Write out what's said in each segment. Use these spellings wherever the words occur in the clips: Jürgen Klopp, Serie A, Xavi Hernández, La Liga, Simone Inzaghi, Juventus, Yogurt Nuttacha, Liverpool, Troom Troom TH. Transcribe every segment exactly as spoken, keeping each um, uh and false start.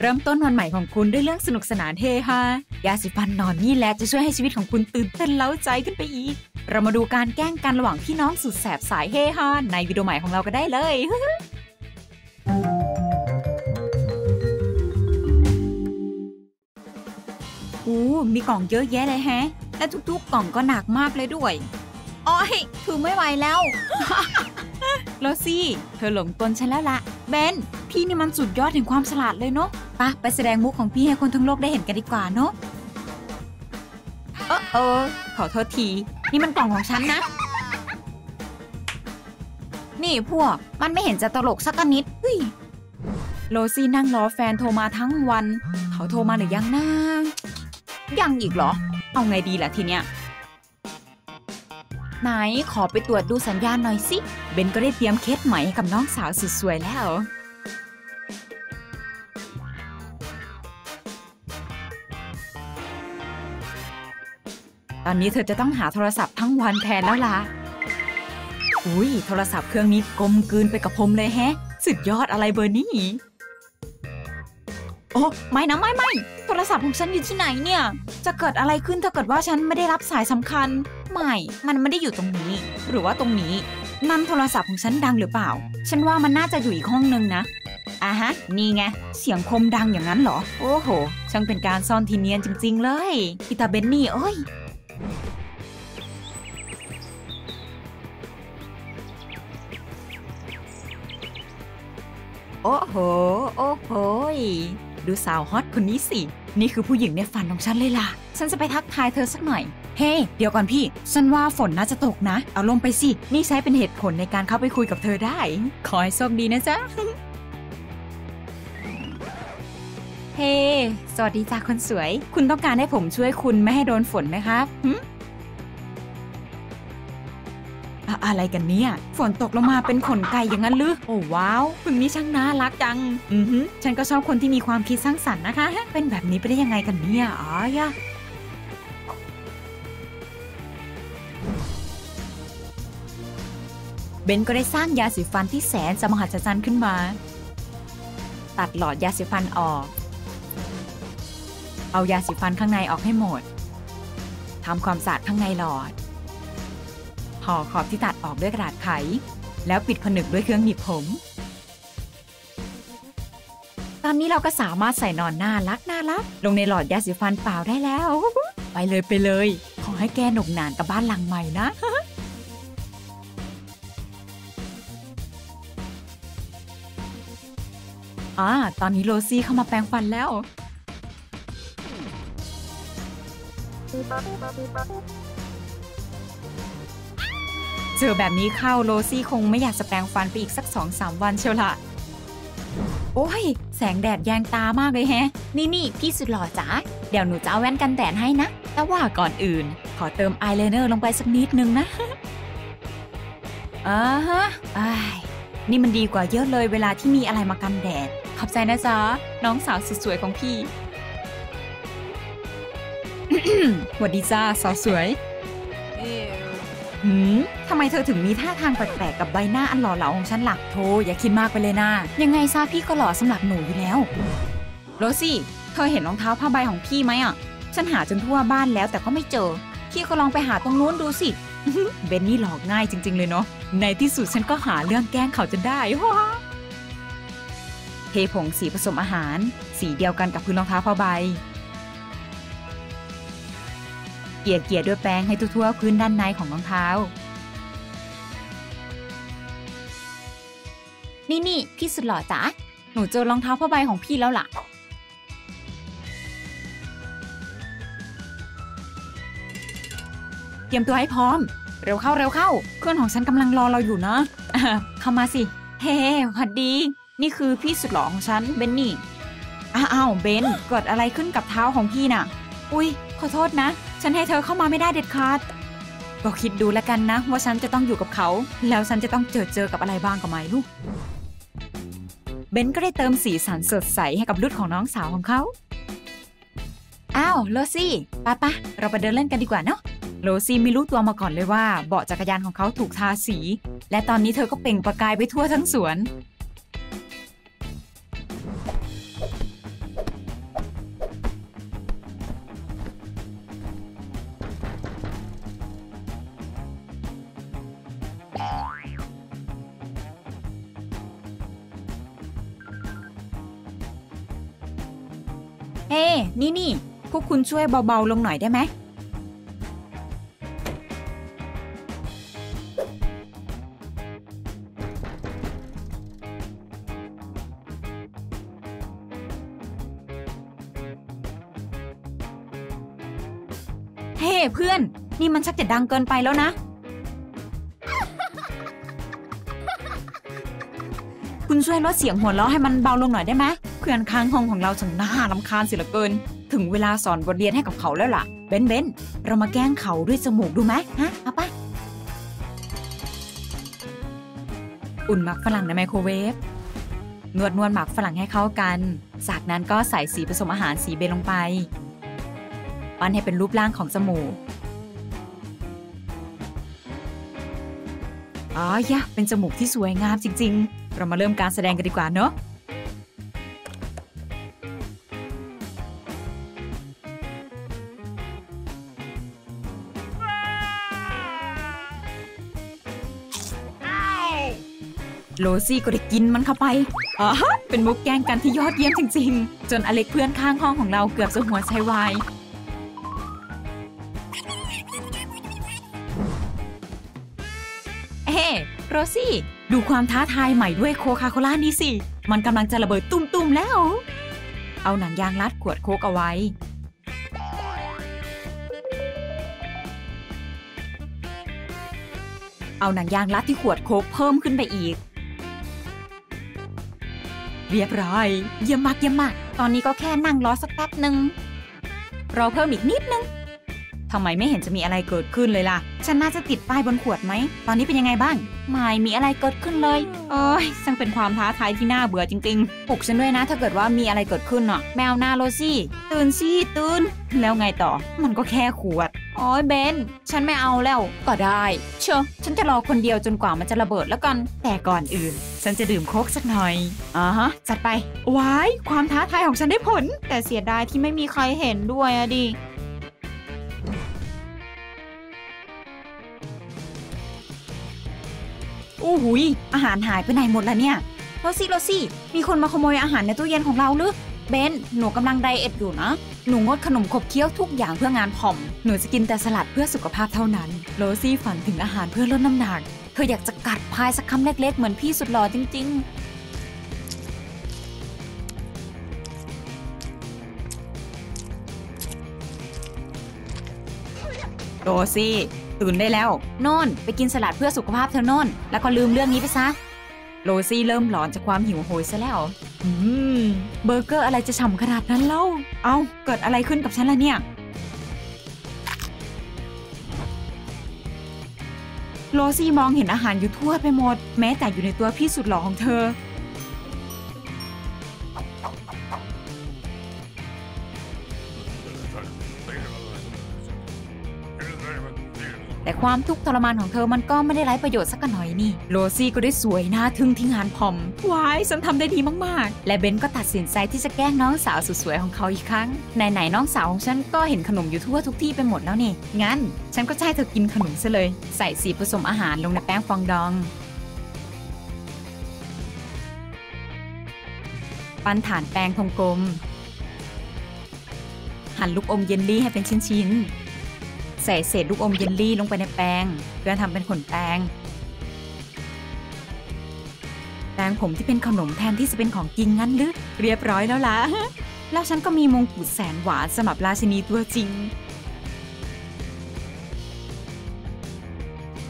เริ่มต้นวันใหม่ของคุณด้วยเรื่องสนุกสนานเฮฮายาสีฟันนอนนี่แหละจะช่วยให้ชีวิตของคุณตื่นเต้นเล้าใจขึ้นไปอีกเรามาดูการแกล้งกันระหว่างพี่น้องสุดแสบสายเฮฮาในวิดีโอใหม่ของเราก็ได้เลยโอ้มีกล่องเยอะแยะเลยแฮะและทุกๆกล่องก็หนักมากเลยด้วยอ๋อถือไม่ไหวแล้วโรซี่เธอหลงกลฉันแล้วละเบนพี่นี่มันสุดยอดถึงความฉลาดเลยเนาะปะไปแสดงมุกของพี่ให้คนทั้งโลกได้เห็นกันดีกว่าเนาะเออเออขอโทษทีนี่มันกล่องของฉันนะนี่พวกมันไม่เห็นจะตลกสักนิดเฮ้ยโรซี่นั่งรอแฟนโทรมาทั้งวันเขาโทรมาหรือยังนะยังอีกเหรอเอาไงดีล่ะทีเนี้ยไหนขอไปตรวจดูสัญญาณหน่อยสิเบนก็ได้เตรียมเคสใหม่ให้กับน้องสาวสุดสวยแล้วตอนนี้เธอจะต้องหาโทรศัพท์ทั้งวันแทนแล้วล่ะอุ้ยโทรศัพท์เครื่องนี้กลมกลืนไปกับผมเลยแฮะสุดยอดอะไรเบอร์นี้โอ้ไม่นะไม่ไม่โทรศัพท์ของฉันอยู่ที่ไหนเนี่ยจะเกิดอะไรขึ้นถ้าเกิดว่าฉันไม่ได้รับสายสำคัญไม่มันไม่ได้อยู่ตรงนี้หรือว่าตรงนี้นั่นโทรศัพท์ของฉันดังหรือเปล่าฉันว่ามันน่าจะอยู่อีกห้องนึงนะอ่ะฮะนี่ไงเสียงคมดังอย่างนั้นเหรอโอ้โหช่างเป็นการซ่อนทีเนียนจริงๆเลยพิตาเบนนี่โอ้ยโอ้โหโอ้โหดูสาวฮอตคนนี้สินี่คือผู้หญิงในฝันของฉันเลยล่ะฉันจะไปทักทายเธอสักหน่อยเฮ้ hey, เดี๋ยวก่อนพี่ฉันว่าฝนน่าจะตกนะเอาลงไปสินี่ใช้เป็นเหตุผลในการเข้าไปคุยกับเธอได้ขอให้โชคดีนะจ๊ะเฮ้ hey, สวัสดีจ้าคนสวยคุณต้องการให้ผมช่วยคุณไม่ให้โดนฝนไหมครับอะอะไรกันเนี่ยฝนตกลงมาเป็นขนไก่อย่างนั้นหรือโอ้ว้าวคุณนี่ช่างน่ารักจังอือฮึฉันก็ชอบคนที่มีความคิดสร้างสรรค์นะคะเป็นแบบนี้ไปได้ยังไงกันเนี่ยอ๋อยะเบนก็ได้สร้างยาสีฟันที่แสนจะมหัศจรรย์ขึ้นมาตัดหลอดยาสีฟันออกเอายาสีฟันข้างในออกให้หมดทำความสะอาดข้างในหลอดห่อขอบที่ตัดออกด้วยกระดาษไขแล้วปิดผนึกด้วยเครื่องหนีบผมตอนนี้เราก็สามารถใส่นอนน่ารักน่ารักลงในหลอดยาสีฟันเปล่าได้แล้วไปเลยไปเลยขอให้แกหนุกหนานกับบ้านหลังใหม่นะอ่าตอนนี้โรซี่เข้ามาแปรงฟันแล้วเจอแบบนี้เข้าโรซี่คงไม่อยากจะแปรงฟันไปอีกสัก สองถึงสาม วันเชียวล่ะโอ้ยแสงแดดแยงตามากเลยแฮะนี่นี่พี่สุดหล่อจ๋าเดี๋ยวหนูจะเอาแว่นกันแดดให้นะแต่ว่าก่อนอื่นขอเติมอายไลเนอร์ลงไปสักนิดนึงนะอ่าฮะอ้ายนี่มันดีกว่าเยอะเลยเวลาที่มีอะไรมากันแดดขอบใจนะจ๊ะน้องสาวสุดสวยของพี่ หวัดดีจ้าสาวสวยหืมทำไมเธอถึงมีท่าทางแปลกๆกับใบหน้าอันหล่อเหลาของฉันหลักโธ่อย่าคิดมากไปเลยนะยังไงซะพี่ก็หล่อสำหรับหนูอยู่แล้วโรซี่เธอเห็นรองเท้าผ้าใบของพี่ไหมอ่ะฉันหาจนทั่วบ้านแล้วแต่ก็ไม่เจอพี่ก็ลองไปหาตรงนู้นดูสิเบนนี่หลอกง่ายจริงๆเลยเนาะในที่สุดฉันก็หาเรื่องแกล้งเขาจนได้เทผงสีผสมอาหารสีเดียวกันกับพื้นรองเท้าผ้าใบเกี่ยเกี่ยด้วยแป้งให้ทั่วๆพื้นด้านในของรองเท้านี่นี่พี่สุดหล่อจ๋าหนูเจอรองเท้าผ้าใบของพี่แล้วล่ะเตรียมตัวให้พร้อมเร็วเข้าเร็วเข้าเพื่อนของฉันกำลังรอเราอยู่นะเข้ามาสิเฮ้พอดีนี่คือพี่สุดหล่อของฉันเบนนี่อ้าวเบนเกิดอะไรขึ้นกับเท้าของพี่น่ะอุ้ยขอโทษนะฉันให้เธอเข้ามาไม่ได้เด็ดขาดก็คิดดูแล้วกันนะว่าฉันจะต้องอยู่กับเขาแล้วฉันจะต้องเจอเจอกับอะไรบ้างกับไม่ลูกเบนก็ได้เติมสีสันสดใสให้กับลุดของน้องสาวของเขาอ้าวโรซี่ป้าป้าเราไปเดินเล่นกันดีกว่าเนาะโรซี่ไม่รู้ตัวมาก่อนเลยว่าเบาะจักรยานของเขาถูกทาสีและตอนนี้เธอก็เปล่งประกายไปทั่วทั้งสวน เอ้นี่นี่พวกคุณช่วยเบาๆลงหน่อยได้ไหมเฮ้เพื่อนนี่มันชักจะดังเกินไปแล้วนะคุณช่วยลดเสียงหัวเราะให้มันเบาลงหน่อยได้ไหมเพื่อนค้างห้องของเราจังน่ารำคาญเสียเหลือเกินถึงเวลาสอนบทเรียนให้กับเขาแล้วล่ะเบนเบนเรามาแกล้งเขาด้วยจมูกดูไหมฮะเอาไปอุ่นหมักฝรั่งในไมโครเวฟนวดนวดหมักฝรั่งให้เข้ากันจากนั้นก็ใส่สีผสมอาหารสีเบนลงไปปั้นให้เป็นรูปร่างของจมูกอ๋อยะเป็นจมูกที่สวยงามจริงๆเรามาเริ่มการแสดงกันดีกว่าเนอะโลซี่ก็ได้กินมันเข้าไปอ๋อเป็นมุกแกล้งกันที่ยอดเยี่ยมจริงๆจนอเล็กเพื่อนข้างห้องของเราเกือบจะหัวใจวายเฮ้โรซี่ดูความท้าทายใหม่ด้วยโคคาโคล่านี่สิมันกำลังจะระเบิดตุ้มๆแล้วเอาหนังยางรัดขวดโคกเอาไว้เอาหนังยางรัดที่ขวดโคกเพิ่มขึ้นไปอีกเรียบร้อยเยี่ยมมากเยี่ยมมากตอนนี้ก็แค่นั่งรอสักแป๊บหนึ่งเราเพิ่มอีกนิดนึงทำไมไม่เห็นจะมีอะไรเกิดขึ้นเลยล่ะฉันน่าจะติดป้ายบนขวดไหมตอนนี้เป็นยังไงบ้างไม่มีอะไรเกิดขึ้นเลยโอ้ยช่างเป็นความท้าทายที่น่าเบื่อจริงๆปลุกฉันด้วยนะถ้าเกิดว่ามีอะไรเกิดขึ้นน่ะแมวหน้าโรซี่ตื่นซี่ตื่นแล้วไงต่อมันก็แค่ขวดโอ้ยเบนฉันไม่เอาแล้วก็ได้เชอะฉันจะรอคนเดียวจนกว่ามันจะระเบิดแล้วกันแต่ก่อนอื่นฉันจะดื่มโค้กสักหน่อยอ๋อฮะจัดไปว้ายความท้าทายของฉันได้ผลแต่เสียดายที่ไม่มีใครเห็นด้วยอะดิโอ้โหอาหารหายไปไหนหมดแล้วเนี่ยโรซี่โรซี่มีคนมาขโมยอาหารในตู้เย็นของเราหรือเบนหนูกำลังไดเอทอยู่นะหนูงดขนมขบเคี้ยวทุกอย่างเพื่องานผอมหนูจะกินแต่สลัดเพื่อสุขภาพเท่านั้นโรซี่ฝันถึงอาหารเพื่อลดน้ำหนักเธออยากจะกัดพายสักคำเล็กๆเหมือนพี่สุดหล่อจริงๆโรซี่ตื่นได้แล้วโน่นไปกินสลัดเพื่อสุขภาพเธอโน่นแล้วก็ลืมเรื่องนี้ไปซะโรซี่เริ่มหลอนจากความหิวโหยซะแล้วอืมเบอร์เกอร์อะไรจะฉ่ำขนาดนั้นเล่าเอาเกิดอะไรขึ้นกับฉันล่ะเนี่ยโรซี่มองเห็นอาหารอยู่ทั่วไปหมดแม้แต่อยู่ในตัวพี่สุดหล่อของเธอแต่ความทุกข์ทรมานของเธอมันก็ไม่ได้ไร้ประโยชน์สักหน่อยนี่โรซี่ก็ได้สวยหน้าทึ่งที่งานผอมว้ายฉันทำได้ดีมากๆและเบนก็ตัดสินใจที่จะแกล้งน้องสาวสุดสวยของเขาอีกครั้งไหนๆน้องสาวของฉันก็เห็นขนมอยู่ทั่วทุกที่ไปหมดแล้วนี่งั้นฉันก็จะให้เธอกินขนมซะเลยใส่สีผสมอาหารลงในแป้งฟองดองปั้นฐานแป้งทงกลมหั่นลูกอมเยลลี่ให้เป็นชิ้นๆใส่เศษลูกอมเยลลี่ลงไปในแป้งเพื่อทำเป็นขนแป้งแป้งผมที่เป็นขนมแทนที่จะเป็นของจริงงั้นหรือเรียบร้อยแล้วล่ะแล้วฉันก็มีมงกุฎแสนหวานสำหรับราชินีตัวจริง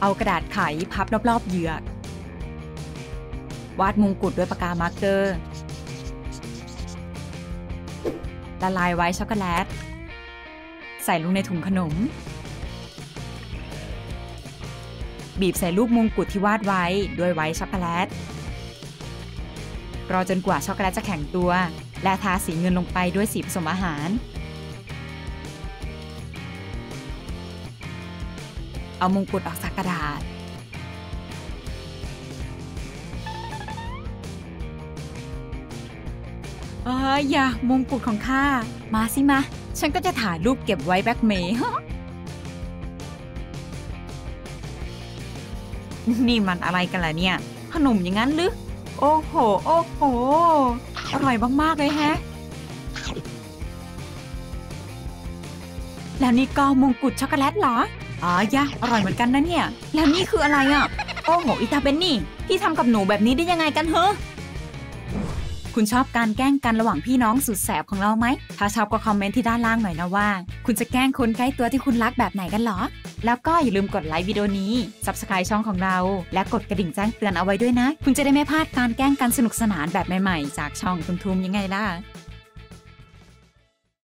เอากระดาษไขพับรอบๆเหยือกวาดมงกุฎด้วยปากกามาร์กเกอร์ละลายไว้ช็อกโกแลตใส่ลงในถุงขนมบีบใส่รูปมงกุฎที่วาดไว้ด้วยไวท์ช็อกโกแลตรอจนกว่าช็อกโกแลตจะแข็งตัวและทาสีเงินลงไปด้วยสีผสมอาหารเอามงกุฎออกจากกระดาษอ๋ออย่ามงกุฎของข้ามาสิมาฉันก็จะถ่ายรูปเก็บไว้แบ็กเมย์นี่มันอะไรกันล่ะเนี่ยขนมอย่างนั้นหรือโอ้โหโอ้โหอร่อยมากๆเลยแฮะ แล้วนี่ก็มงกุฎช็อกโกแลตเหรออ๋อยะอร่อยเหมือนกันนะเนี่ยแล้วนี่คืออะไรอ่ะโอ้โหอิตาเบนนี่พี่ทำกับหนูแบบนี้ได้ยังไงกันเหรอคุณชอบการแกล้งกันระหว่างพี่น้องสุดแสบของเราไหมถ้าชอบก็คอมเมนต์ที่ด้านล่างหน่อยนะว่าคุณจะแกล้งคนใกล้ตัวที่คุณรักแบบไหนกันหรอแล้วก็อย่าลืมกดไลค์วิดีโอนี้ ซับสไครบ์ ช่องของเราและกดกระดิ่งแจ้งเตือนเอาไว้ด้วยนะคุณจะได้ไม่พลาดการแกล้งกันสนุกสนานแบบใหม่ๆจากช่องคุณทูมยังไงล่ะ